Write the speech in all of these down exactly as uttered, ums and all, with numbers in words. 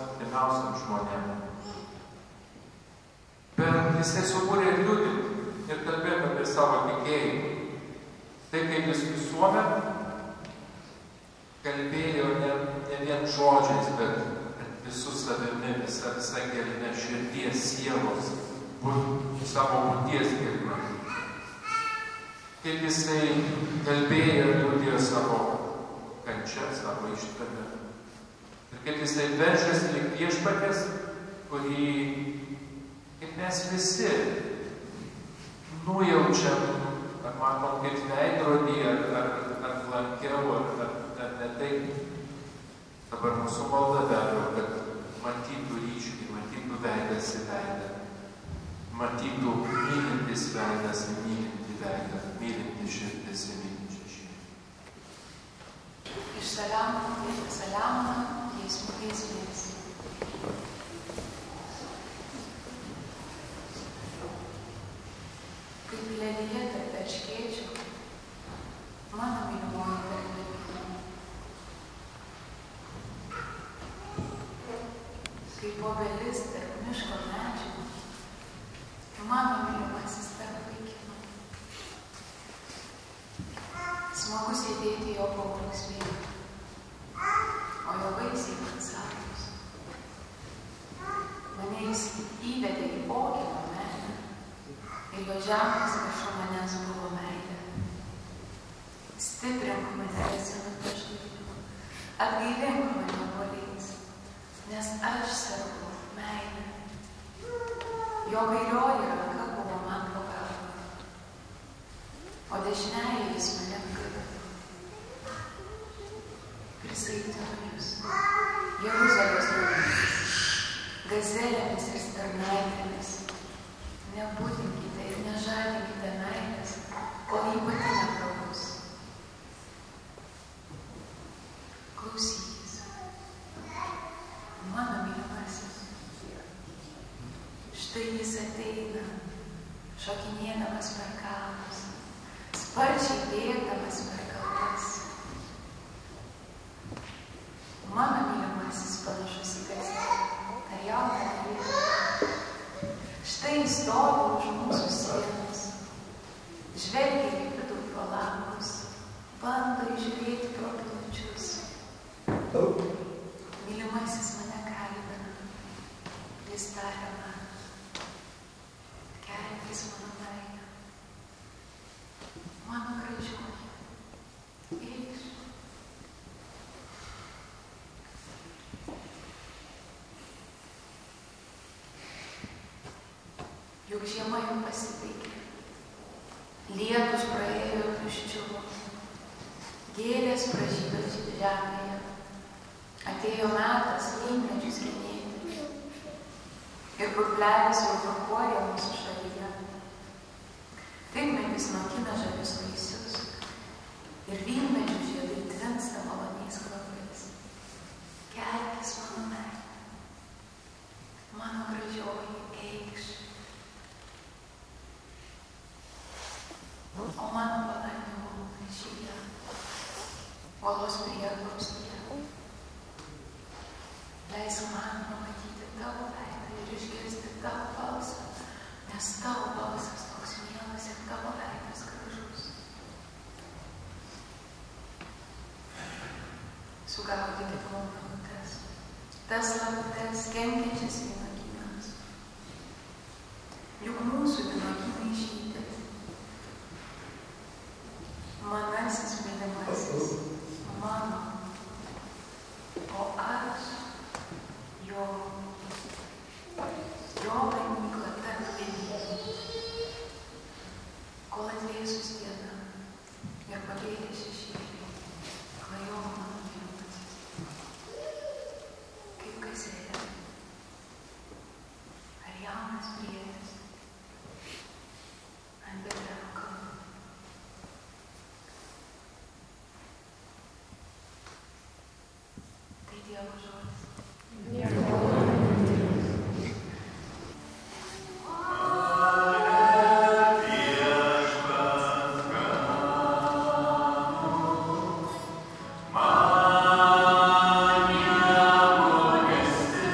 artimiausiam žmonėm. Bet jisai subūrė liudyti ir kalbėti apie savo tikėjimą. Tai kaip jis visuomet kalbėjo ne, ne vien žodžiais, bet visų savimi, visą gelmę, širdies, sielos, būt, savo būties gelmę. Kaip jisai kalbėjo ir liūdėjo savo kančią, savo ištvermę. Ir kaip jisai veržėsi link Viešpaties, kurį, kaip mes visi, nujaučiam, ar matom kaip veidrodį, ar, ar, ar lankiau, ar, ar, ar ne taip. Dabar mūsų malda vero, kad matytų ryškį, matytų veidas į veidą, matytų mylintis veidas į mylintį veidą. Mylinti širdis ir mylinti širdis. Iš Saliamono ir Saliamono giesmių giesmės. Kaip lelyje tarp erškėčių, mano mylimoji tarp lelijų. Kaip obelis tarp miško medžių, mano mylimasis tarp vaikinų. Smagu sėdėti jo paunksmėje, o jo vaisiai man savus. Mane jis įvedė į pokylą meilę, ir jo žemės viršum manęs buvo meilė. Stiprink mane, Senų pažinimą, atgailink mane poliais, nes aš sergu meilę. Jo kairioji ranka buvo man po galvą, o dešinėje jis mane Prisaitojus, Jeruzalės naujais, gazelėmis ir starnaitėmis. Nebūdinkite ir nežadinkite meilės, kol jį pati neprabus. Klausykis, mano mylimasis. Štai jis ateina, šokinėdamas per kalnus, sparčiai bėgdamas per kalnas. Mano mylimasis panašus į gaisrą, kariauną kareivių. Štai jis stovi už mūsų sienos, žvelgia į vidų pro langus, bando įžiūrėti pro pločius. Mylimasis mane kalbina, jis taria man, kelkis mano meile, mano gražioji, eikš. Juk žiema jau pasibaigė, lietus praėjo tuščiumo, gėlės pražydo žemėje, atėjo metas lynmedžius genėti, ir purplelis jau vakuoja mūsų šalyje. Figmedis nokina žalius vaisius, ir vynmedžių žiedai tvinsta maloniais kvapais. Kelkis mano meile, mano gražioji, eikš. O mano palaimimo žyje, uolos prieglobstyje, leisk man pamatyti tavo veidą ir išgirsti tavo balsą, nes tavo balsas toks mielas ir tavo veidas gražus. Sugaudykite mano laputes, tas laputes kenkiančias vynuogynams. Juk mūsų vynuogynai žydi. Manasis mylimasis, mano, o aš jo, jo laimykla tarp lelijų. Kol atvėjusius diena ir pagėlė šešėlį, klajojo mano mylimasis, kaip gazelė, ar jaunas briedis, ant bedreno kalno. Dievo žodis. Dievo žodis. Viešpats mano, man nieko nesigaili.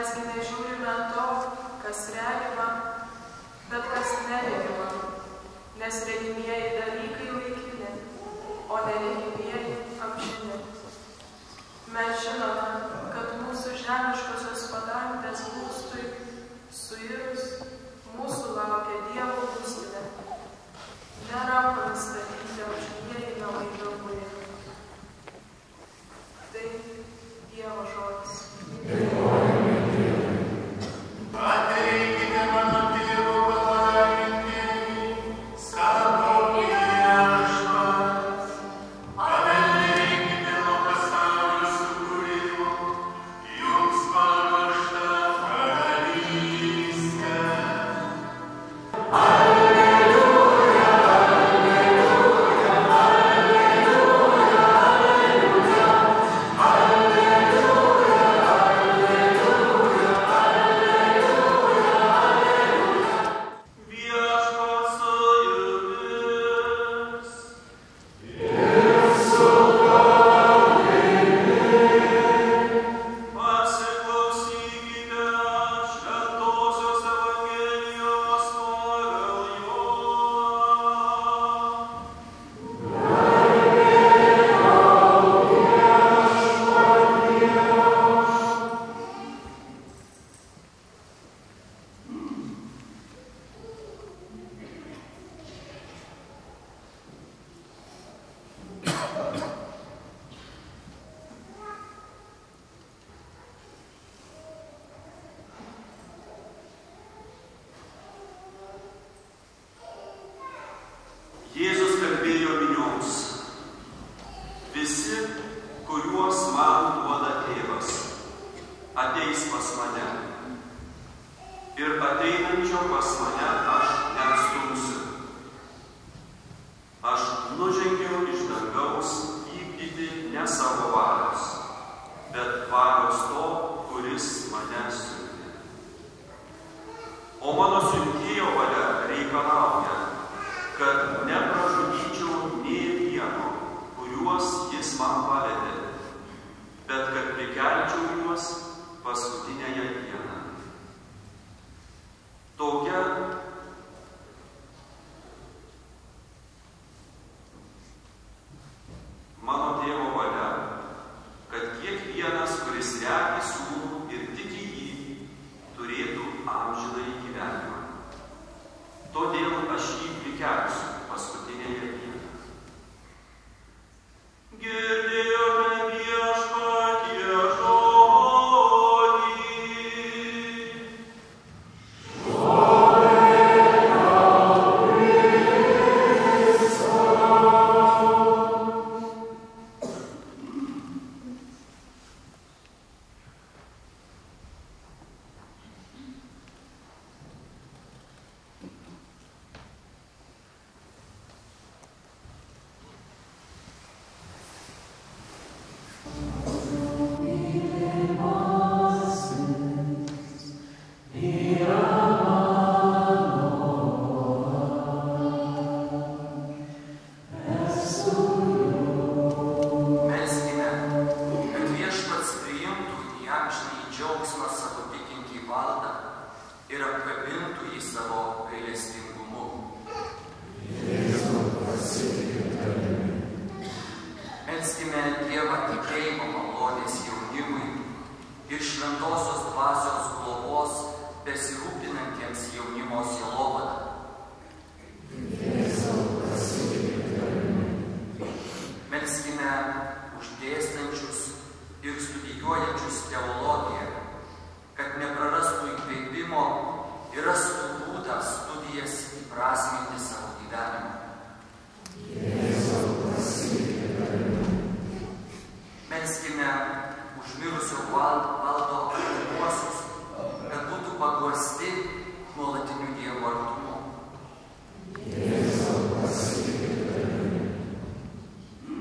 mes gi nežiūrime to, kas regima, bet kas neregima, nes regimieji dalykai laikini, o neregimieji amžini. Mes žinome, kad mūsų žemiškosios padangės būstui suirus, mūsų laukia Dievo būstinė. Nerampa statyti amžinieji namai Danguje. Tai Dievo žodis.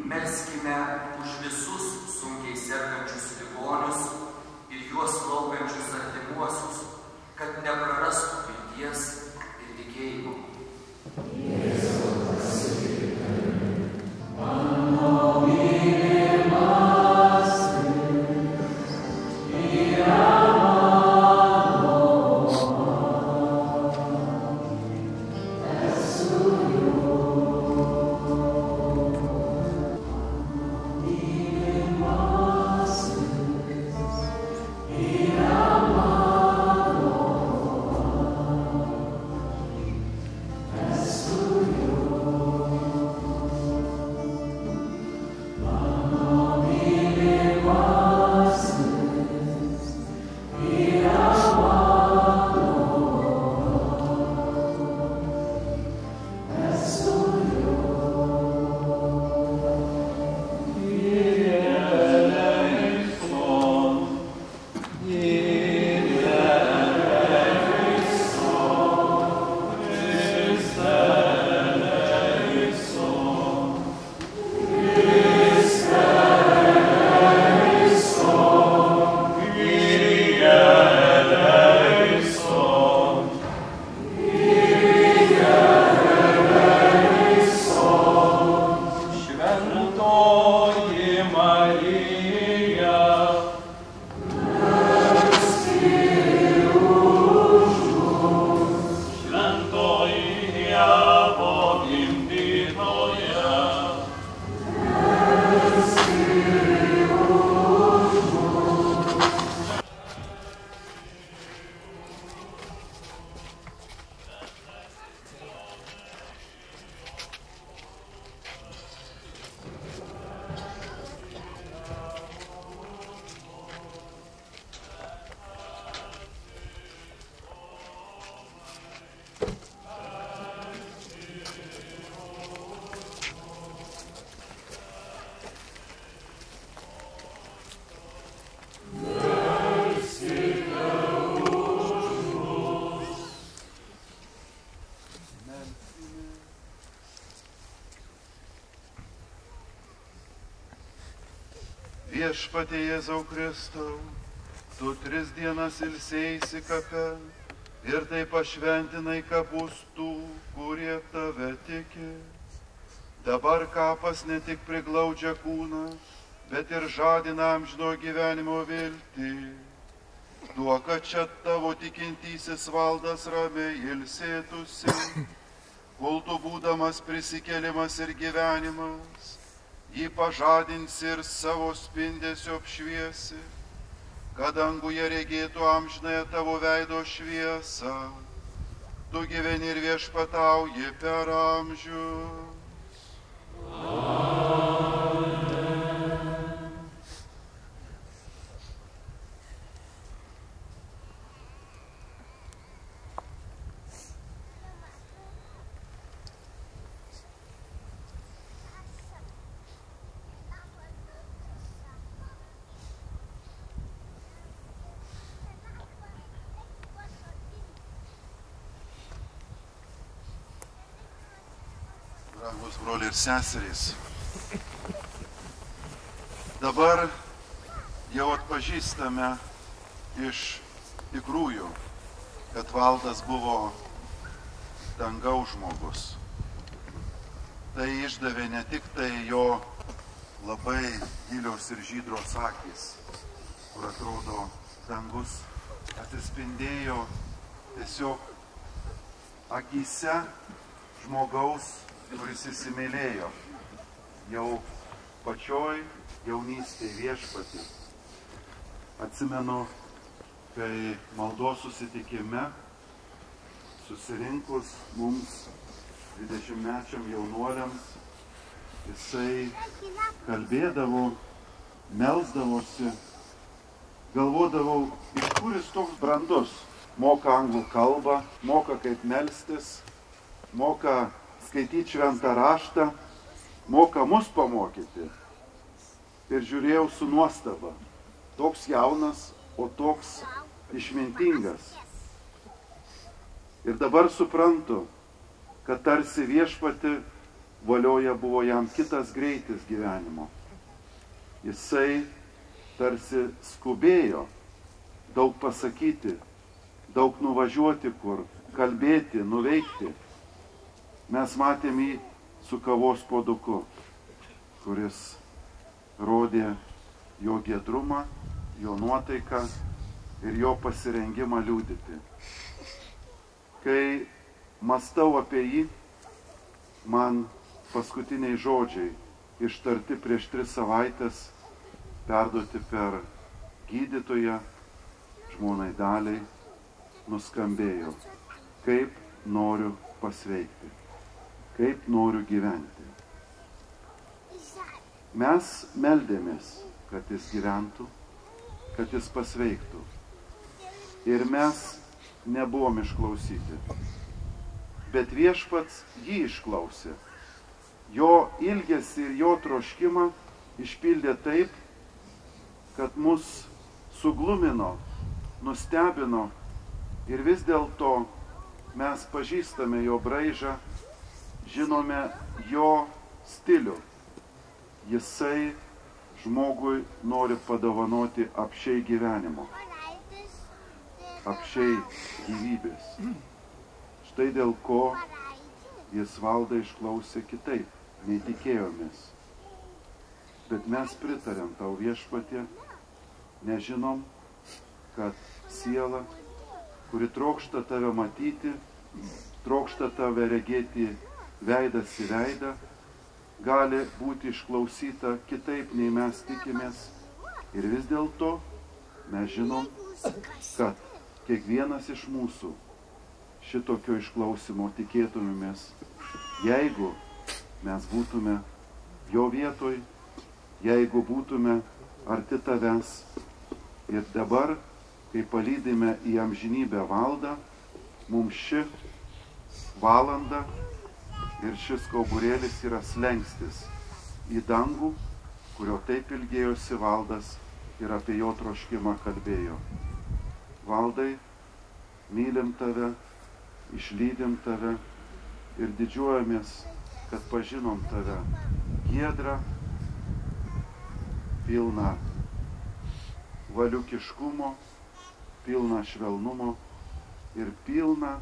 Melskime už visus sunkiai sergančius ligonius ir juos Viešpatie Jėzau Kristau, tu tris dienas ilsėjaisi kape ir taip pašventinai kapus tų, kurie tave tiki. Dabar kapas ne tik priglaudžia kūną, bet ir žadina amžino gyvenimo viltį. Duok, kad čia tavo tikintysis Valdas ramiai ilsėtųsi, kol tu būdamas prisikėlimas ir gyvenimas, jį pažadinsi ir savo spindesio apšviesi, kad danguje regėtų amžinąją tavo veido šviesą. Tu gyveni ir viešpatauji per amžius. Amen. Brangus broliai ir seserys, dabar jau atpažįstame iš tikrųjų, kad Valdas buvo dangaus žmogus. Tai išdavė ne tik tai jo labai gilios ir žydros akys, kur atrodo dangus atsispindėjo tiesiog akyse žmogaus, kuris įsimylėjo jau pačioj jaunystėje viešpatį. Atsimenu, kai maldos susitikime susirinkus mums dvidešimtmečiam jaunuoliams, jisai kalbėdavo, melsdavosi, galvodavau, iš kur jis toks brandus. Moka anglų kalbą, moka kaip melstis, moka skaityti šventą raštą, moka mus pamokyti. Ir žiūrėjau su nuostaba. Toks jaunas, o toks išmintingas. Ir dabar suprantu, kad tarsi viešpati valioje buvo jam kitas greitis gyvenimo. Jisai tarsi skubėjo daug pasakyti, daug nuvažiuoti kur, kalbėti, nuveikti. Mes matėm jį su kavos puoduku, kuris rodė jo giedrumą, jo nuotaiką ir jo pasirengimą liudyti. Kai mąstau apie jį, man paskutiniai žodžiai ištarti prieš tris savaitės perduoti per gydytoją žmonai Daliai nuskambėjo. Kaip noriu pasveikti. Kaip noriu gyventi. Mes meldėmės, kad jis gyventų, kad jis pasveiktų. Ir mes nebuvom išklausyti. Bet viešpats jį išklausė. Jo ilgesį ir jo troškimą išpildė taip, kad mus suglumino, nustebino ir vis dėlto mes pažįstame jo braižą, žinome jo stilių. Jisai žmogui nori padovanoti apšiai gyvenimo, apšiai gyvybės. Štai dėl ko jis Valdą išklausė kitaip, neįtikėjomės. Bet mes pritarėm tau viešpatie, nežinom, kad siela, kuri trokšta tave matyti, trokšta tave regėti veidas į veidą, gali būti išklausyta kitaip, nei mes tikimės. Ir vis dėlto mes žinom, kad kiekvienas iš mūsų šitokio išklausimo tikėtumėmės, jeigu mes būtume jo vietoj, jeigu būtume arti tavęs. Ir dabar, kai palydime į amžinybę Valdą, mums ši valanda ir šis kauburėlis yra slengstis į dangų, kurio taip ilgėjosi Valdas ir apie jo troškimą kalbėjo. Valdai, mylim tave, išlydim tave ir didžiuojamės, kad pažinom tave giedrą, pilną valiukiškumo, pilna švelnumo ir pilna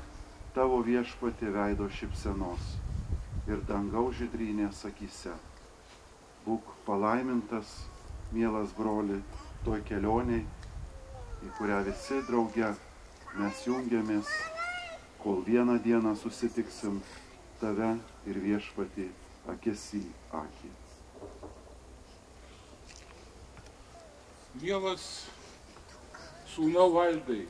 tavo viešpatie veido šypsenos ir dangaus žydrynės akyse. Būk palaimintas, mielas broli, toj kelioniai, į kurią visi drauge mes jungiamės, kol vieną dieną susitiksim tave ir viešpatį akis į akį. Mielas sūnau Valdai,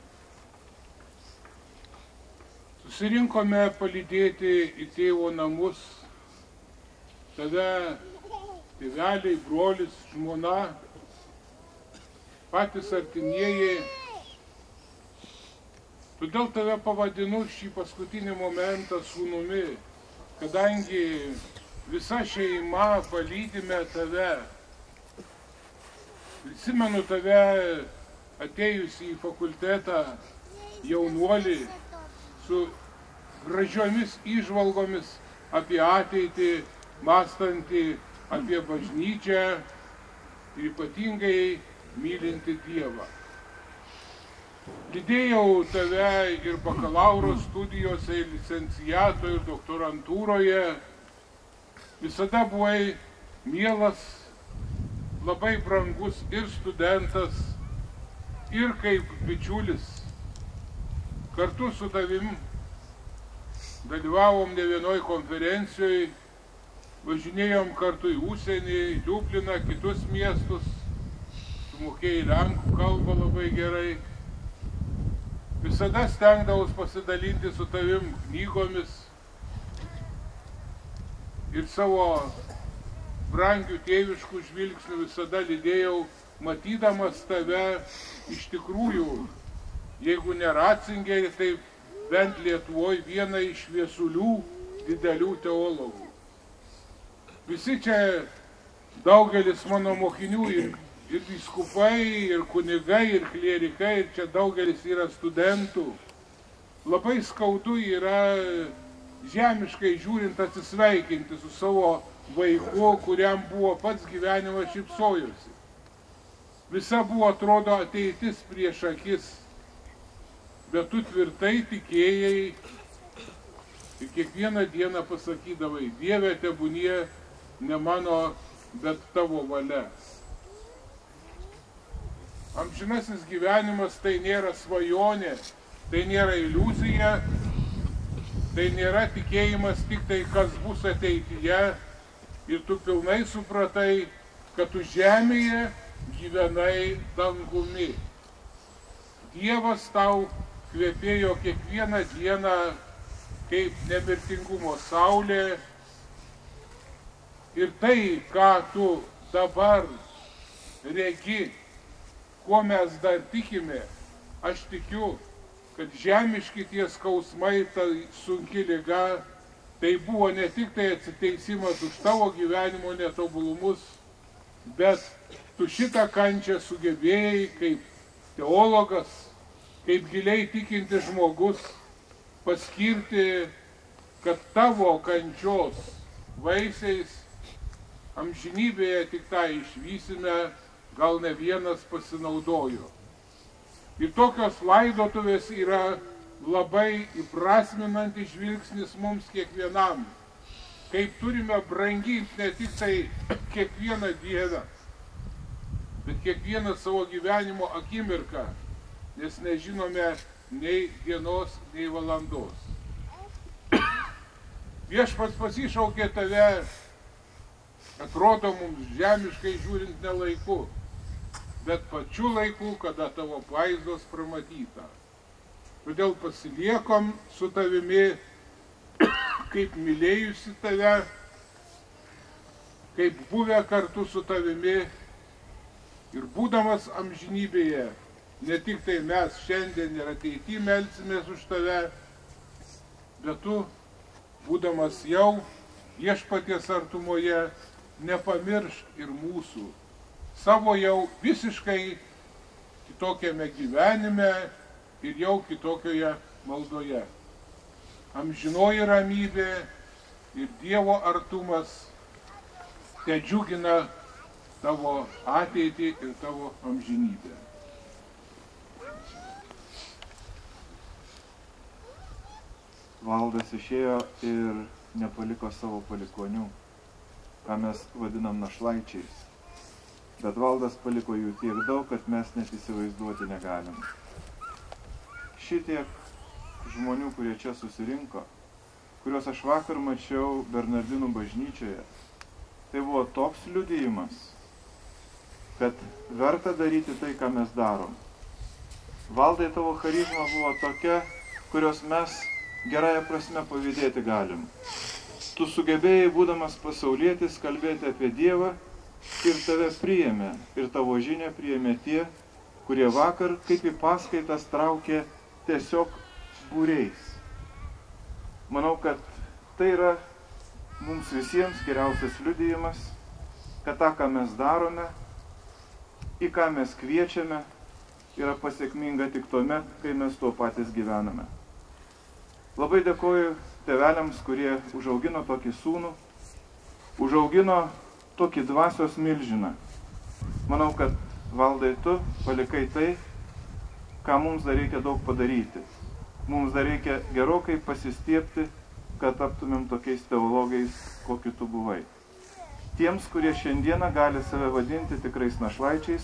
susirinkome palydėti į tėvo namus, tave tėveliai, brolis, žmona, patys artimieji. Todėl tave pavadinu šį paskutinį momentą sūnumi, kadangi visa šeima palydime tave. Prisimenu tave atėjusi į fakultetą jaunuolį su gražiomis įžvalgomis apie ateitį, mąstantį apie bažnyčią ir ypatingai mylinti Dievą. Lydėjau tave ir bakalauro studijose, ir licenciato, ir doktorantūroje. Visada buvai mielas, labai brangus ir studentas, ir kaip bičiulis. Kartu su tavim dalyvavom ne vienoj konferencijoj, važinėjom kartu į užsienį, į Dubliną, kitus miestus. Tu mokėjai lenkų kalbą labai gerai. Visada stengdavus pasidalinti su tavim knygomis ir savo brangių tėviškų žvilgsnių visada lydėjau, matydamas tave iš tikrųjų, jeigu ne Ratzingeri, tai bent Lietuvoj viena iš šviesulių didelių teologų. Visi čia daugelis mano mokinių ir Ir vyskupai, ir kunigai, ir klierikai, ir čia daugelis yra studentų. Labai skaudu yra žemiškai žiūrint atsisveikinti su savo vaiku, kuriam buvo pats gyvenimas šypsojosi. Visa buvo, atrodo, ateitis prieš akis, bet tu tvirtai tikėjai ir kiekvieną dieną pasakydavai: Dieve, tebūnie ne mano, bet tavo valia. Amžinasis gyvenimas tai nėra svajonė, tai nėra iliuzija, tai nėra tikėjimas tik tai, kas bus ateityje. Ir tu pilnai supratai, kad tu žemėje gyvenai dangumi. Dievas tau kvepėjo kiekvieną dieną kaip nemirtingumo saulė. Ir tai, ką tu dabar regi, kuo mes dar tikime, aš tikiu, kad žemiški tie skausmai, ta sunki liga, tai buvo ne tik tai atsiteisimas už tavo gyvenimo netobulumus, bet tu šitą kančią sugebėjai kaip teologas, kaip giliai tikinti žmogus paskirti, kad tavo kančios vaisiais amžinybėje tik tą išvysime, gal ne vienas pasinaudojo. Ir tokios laidotuvės yra labai įprasminantis žvilgsnis mums kiekvienam. Kaip turime branginti ne tik tai kiekvieną dieną, bet kiekvieną savo gyvenimo akimirką, nes nežinome nei dienos, nei valandos. Viešpats pasišaukė tave, atrodo mums žemiškai žiūrint ne laiku, bet pačiu laiku, kada tavo vaizdas pramatyta. Todėl pasiliekom su tavimi, kaip mylėjusi tave, kaip buvę kartu su tavimi ir būdamas amžinybėje, ne tik tai mes šiandien ir ateity melsimės už tave, bet tu, būdamas jau viešpaties artumoje, nepamiršk ir mūsų, savo jau visiškai kitokiame gyvenime ir jau kitokioje maldoje. Amžinoji ramybė ir Dievo artumas te džiugina tavo ateitį ir tavo amžinybę. Valdas išėjo ir nepaliko savo palikonių, ką mes vadinam našlaičiais. Bet Valdas paliko jų tiek daug, kad mes net įsivaizduoti negalim. Šitiek žmonių, kurie čia susirinko, kuriuos aš vakar mačiau Bernardinų bažnyčioje, tai buvo toks liudijimas, kad verta daryti tai, ką mes darom. Valdai, tavo charizma buvo tokia, kurios mes gerąją prasme pavydėti galim. Tu sugebėjai, būdamas pasaulietis, kalbėti apie Dievą ir tave priėmė, ir tavo žinią priėmė tie, kurie vakar kaip į paskaitas traukė tiesiog būreis. Manau, kad tai yra mums visiems geriausias liudijimas, kad tą, ką mes darome, į ką mes kviečiame, yra pasiekminga tik tuomet, kai mes tuo patys gyvename. Labai dėkoju tėveliams, kurie užaugino tokį sūnų, užaugino tokį dvasios milžiną. Manau, kad Valdai, tu palikai tai, ką mums dar reikia daug padaryti. Mums dar reikia gerokai pasistiepti, kad taptumėm tokiais teologais, kokiu tu buvai. Tiems, kurie šiandieną gali save vadinti tikrais našlaičiais,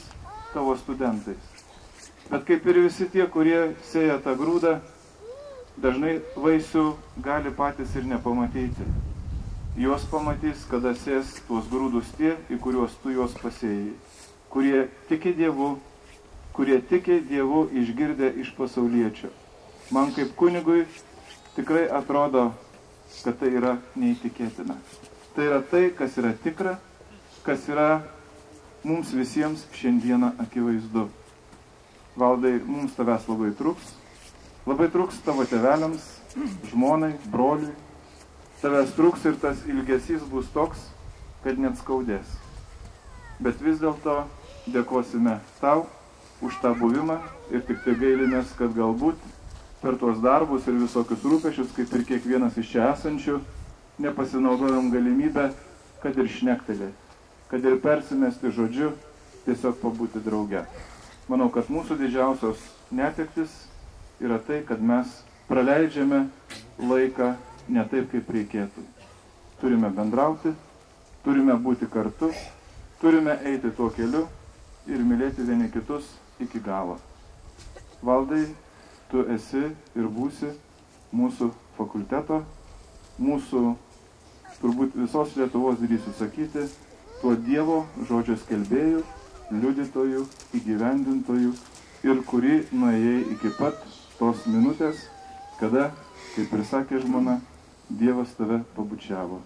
tavo studentais. Bet kaip ir visi tie, kurie sėja tą grūdą, dažnai vaisių gali patys ir nepamatyti. Juos pamatys, kada sės tuos grūdus tie, į kuriuos tu juos pasėjai, kurie tiki Dievu, kurie tiki Dievu išgirdę iš pasauliečio. Man kaip kunigui tikrai atrodo, kad tai yra neįtikėtina. Tai yra tai, kas yra tikra, kas yra mums visiems šiandieną akivaizdu. Valdai, mums tavęs labai trūks. Labai trūks tavo tėveliams, žmonai, broliui. Tavęs trūks ir tas ilgesys bus toks, kad net skaudės. Bet vis dėlto dėkosime tau už tą buvimą ir tik tai gailimės, kad galbūt per tuos darbus ir visokius rūpešius, kaip ir kiekvienas iš čia esančių, nepasinaudojom galimybę, kad ir šnektelė, kad ir persimesti žodžiu, tiesiog pabūti drauge. Manau, kad mūsų didžiausios netektis yra tai, kad mes praleidžiame laiką ne taip, kaip reikėtų. Turime bendrauti, turime būti kartu, turime eiti tuo keliu ir mylėti vieni kitus iki galo. Valdai, tu esi ir būsi mūsų fakulteto, mūsų, turbūt visos Lietuvos drįsiu sakyti, tuo Dievo žodžio skelbėjų, liudytojų, įgyvendintojų ir kuri nuėjai iki pat tos minutės, kada, kaip ir sakė žmona, Dievas tave pabučiavo.